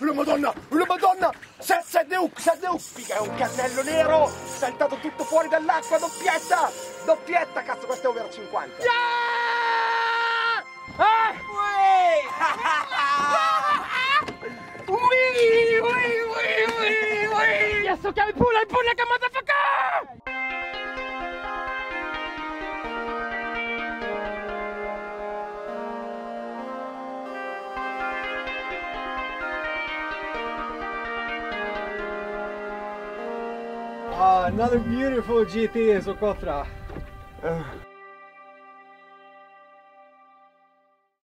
Una madonna, una madonna. 7 Uc, figa, è un cannello nero, saltato tutto fuori dall'acqua, doppietta, doppietta, cazzo, questo è over 50. Yeah! Ah! Ui! Yes, okay, pull like a motherfucker! Another beautiful GT in Socotra.